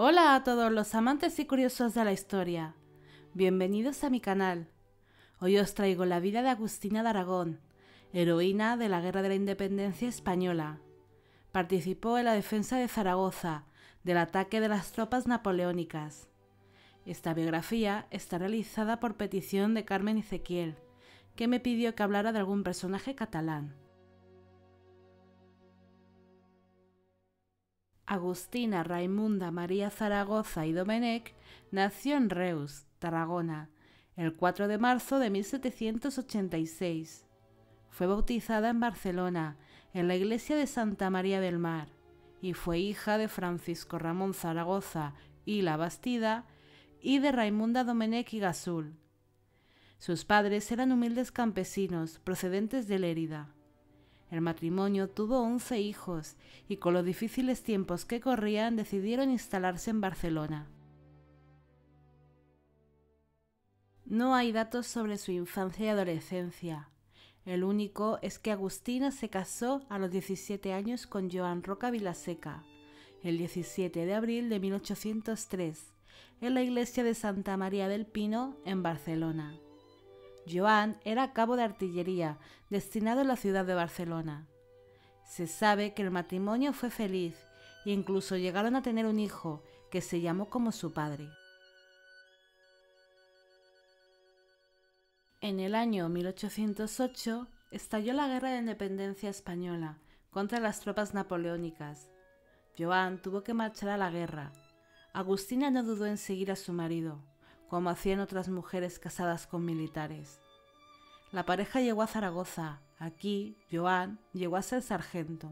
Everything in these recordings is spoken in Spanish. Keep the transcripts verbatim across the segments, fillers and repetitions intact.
Hola a todos los amantes y curiosos de la historia, bienvenidos a mi canal. Hoy os traigo la vida de Agustina de Aragón, heroína de la Guerra de la Independencia Española. Participó en la defensa de Zaragoza, del ataque de las tropas napoleónicas. Esta biografía está realizada por petición de Carmen Ezequiel, que me pidió que hablara de algún personaje catalán. Agustina Raimunda María Zaragoza y Domenech nació en Reus, Tarragona, el cuatro de marzo de mil setecientos ochenta y seis. Fue bautizada en Barcelona, en la iglesia de Santa María del Mar, y fue hija de Francisco Ramón Zaragoza y la Bastida y de Raimunda Domenech y Gasul. Sus padres eran humildes campesinos procedentes de Lérida. El matrimonio tuvo once hijos y con los difíciles tiempos que corrían decidieron instalarse en Barcelona. No hay datos sobre su infancia y adolescencia. El único es que Agustina se casó a los diecisiete años con Joan Roca Vilaseca, el diecisiete de abril de mil ochocientos tres, en la iglesia de Santa María del Pino, en Barcelona. Joan era cabo de artillería, destinado a la ciudad de Barcelona. Se sabe que el matrimonio fue feliz e incluso llegaron a tener un hijo, que se llamó como su padre. En el año mil ochocientos ocho estalló la Guerra de la Independencia Española contra las tropas napoleónicas. Joan tuvo que marchar a la guerra. Agustina no dudó en seguir a su marido, como hacían otras mujeres casadas con militares. La pareja llegó a Zaragoza. Aquí, Joan llegó a ser sargento.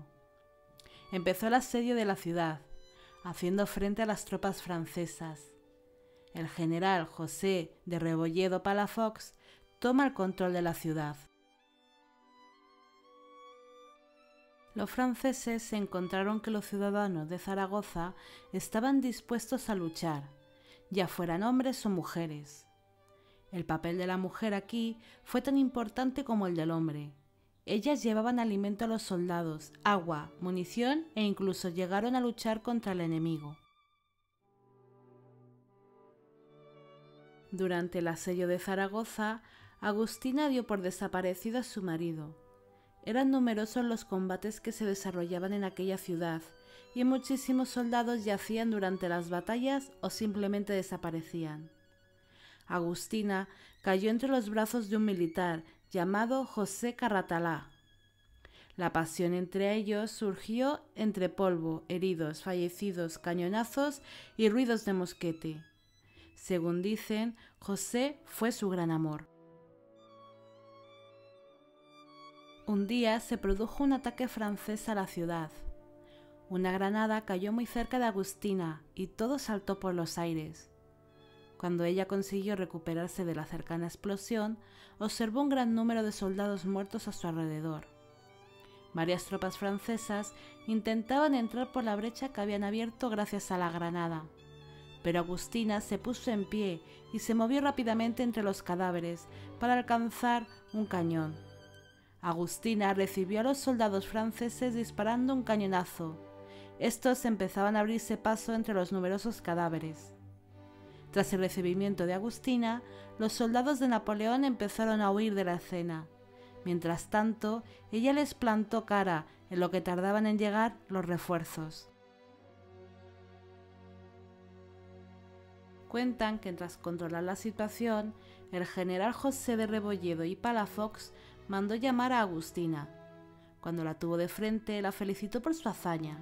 Empezó el asedio de la ciudad, haciendo frente a las tropas francesas. El general José de Rebolledo Palafox toma el control de la ciudad. Los franceses se encontraron que los ciudadanos de Zaragoza estaban dispuestos a luchar, ya fueran hombres o mujeres. El papel de la mujer aquí fue tan importante como el del hombre. Ellas llevaban alimento a los soldados, agua, munición e incluso llegaron a luchar contra el enemigo. Durante el asedio de Zaragoza, Agustina dio por desaparecido a su marido. Eran numerosos los combates que se desarrollaban en aquella ciudad, y muchísimos soldados yacían durante las batallas o simplemente desaparecían. Agustina cayó entre los brazos de un militar llamado José Carratalá. La pasión entre ellos surgió entre polvo, heridos, fallecidos, cañonazos y ruidos de mosquete. Según dicen, José fue su gran amor. Un día se produjo un ataque francés a la ciudad. Una granada cayó muy cerca de Agustina y todo saltó por los aires. Cuando ella consiguió recuperarse de la cercana explosión, observó un gran número de soldados muertos a su alrededor. Varias tropas francesas intentaban entrar por la brecha que habían abierto gracias a la granada, pero Agustina se puso en pie y se movió rápidamente entre los cadáveres para alcanzar un cañón. Agustina recibió a los soldados franceses disparando un cañonazo. Estos empezaban a abrirse paso entre los numerosos cadáveres. Tras el recibimiento de Agustina, los soldados de Napoleón empezaron a huir de la escena. Mientras tanto, ella les plantó cara en lo que tardaban en llegar los refuerzos. Cuentan que tras controlar la situación, el general José de Rebolledo y Palafox mandó llamar a Agustina. Cuando la tuvo de frente, la felicitó por su hazaña.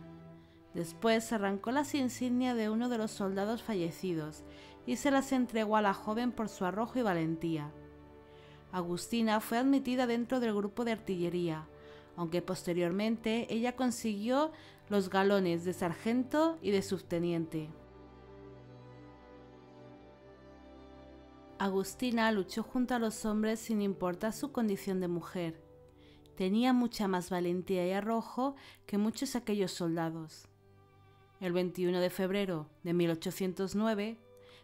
Después arrancó las insignias de uno de los soldados fallecidos y se las entregó a la joven por su arrojo y valentía. Agustina fue admitida dentro del grupo de artillería, aunque posteriormente ella consiguió los galones de sargento y de subteniente. Agustina luchó junto a los hombres sin importar su condición de mujer. Tenía mucha más valentía y arrojo que muchos de aquellos soldados. El veintiuno de febrero de mil ochocientos nueve,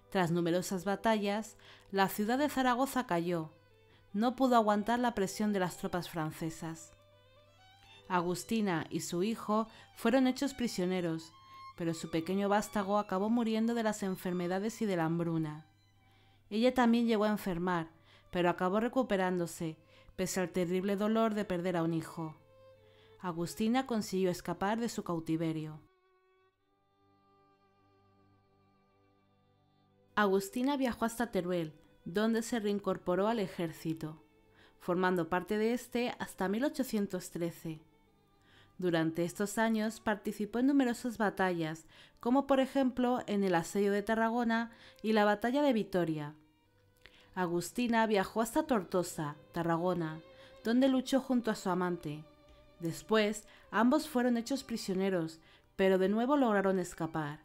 tras numerosas batallas, la ciudad de Zaragoza cayó. No pudo aguantar la presión de las tropas francesas. Agustina y su hijo fueron hechos prisioneros, pero su pequeño vástago acabó muriendo de las enfermedades y de la hambruna. Ella también llegó a enfermar, pero acabó recuperándose, pese al terrible dolor de perder a un hijo. Agustina consiguió escapar de su cautiverio. Agustina viajó hasta Teruel, donde se reincorporó al ejército, formando parte de este hasta mil ochocientos trece. Durante estos años participó en numerosas batallas, como por ejemplo en el asedio de Tarragona y la batalla de Vitoria. Agustina viajó hasta Tortosa, Tarragona, donde luchó junto a su amante. Después, ambos fueron hechos prisioneros, pero de nuevo lograron escapar.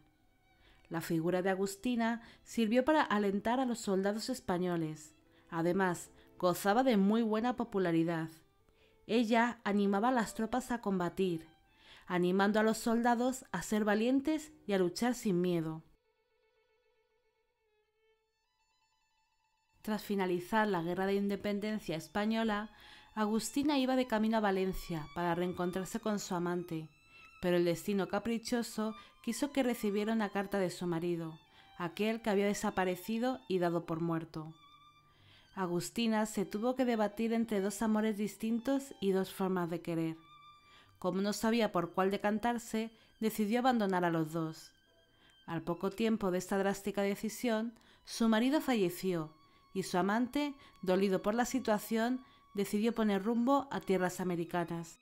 La figura de Agustina sirvió para alentar a los soldados españoles. Además, gozaba de muy buena popularidad. Ella animaba a las tropas a combatir, animando a los soldados a ser valientes y a luchar sin miedo. Tras finalizar la Guerra de Independencia Española, Agustina iba de camino a Valencia para reencontrarse con su amante, pero el destino caprichoso quiso que recibiera una carta de su marido, aquel que había desaparecido y dado por muerto. Agustina se tuvo que debatir entre dos amores distintos y dos formas de querer. Como no sabía por cuál decantarse, decidió abandonar a los dos. Al poco tiempo de esta drástica decisión, su marido falleció y su amante, dolido por la situación, decidió poner rumbo a tierras americanas.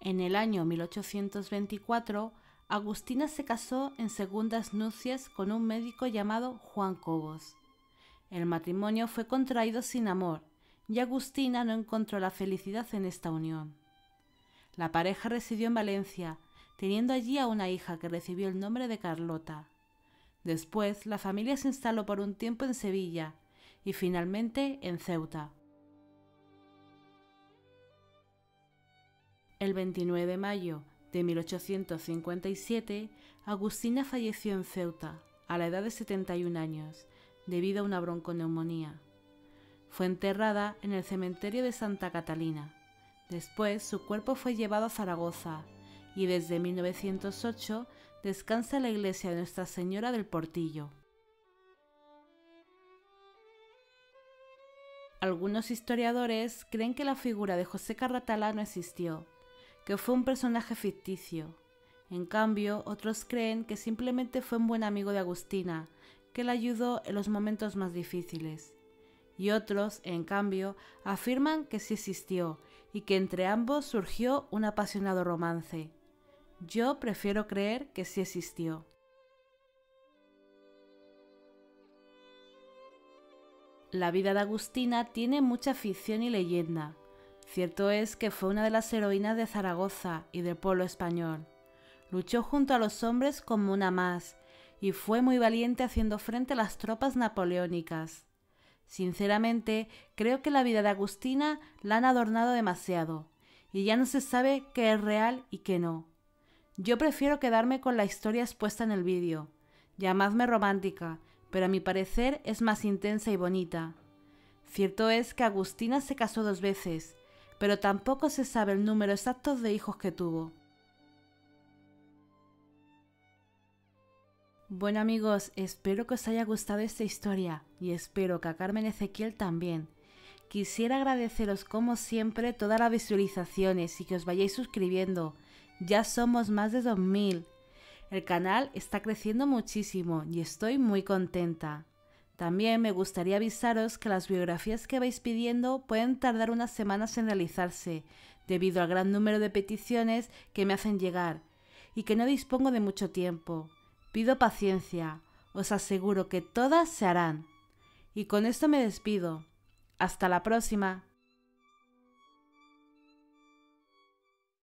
En el año mil ochocientos veinticuatro, Agustina se casó en segundas nupcias con un médico llamado Juan Cobos. El matrimonio fue contraído sin amor y Agustina no encontró la felicidad en esta unión. La pareja residió en Valencia, teniendo allí a una hija que recibió el nombre de Carlota. Después, la familia se instaló por un tiempo en Sevilla y finalmente en Ceuta. El veintinueve de mayo de mil ochocientos cincuenta y siete, Agustina falleció en Ceuta, a la edad de setenta y un años, debido a una bronconeumonía. Fue enterrada en el cementerio de Santa Catalina. Después, su cuerpo fue llevado a Zaragoza, y desde mil novecientos ocho descansa en la iglesia de Nuestra Señora del Portillo. Algunos historiadores creen que la figura de José Carratalá no existió, que fue un personaje ficticio. En cambio, otros creen que simplemente fue un buen amigo de Agustina, que la ayudó en los momentos más difíciles. Y otros, en cambio, afirman que sí existió y que entre ambos surgió un apasionado romance. Yo prefiero creer que sí existió. La vida de Agustina tiene mucha ficción y leyenda. Cierto es que fue una de las heroínas de Zaragoza y del pueblo español. Luchó junto a los hombres como una más y fue muy valiente haciendo frente a las tropas napoleónicas. Sinceramente, creo que la vida de Agustina la han adornado demasiado y ya no se sabe qué es real y qué no. Yo prefiero quedarme con la historia expuesta en el vídeo. Llamadme romántica, pero a mi parecer es más intensa y bonita. Cierto es que Agustina se casó dos veces, pero tampoco se sabe el número exacto de hijos que tuvo. Bueno amigos, espero que os haya gustado esta historia y espero que a Carmen Ezequiel también. Quisiera agradeceros como siempre todas las visualizaciones y que os vayáis suscribiendo. Ya somos más de dos mil. El canal está creciendo muchísimo y estoy muy contenta. También me gustaría avisaros que las biografías que vais pidiendo pueden tardar unas semanas en realizarse, debido al gran número de peticiones que me hacen llegar, y que no dispongo de mucho tiempo. Pido paciencia, os aseguro que todas se harán. Y con esto me despido. Hasta la próxima.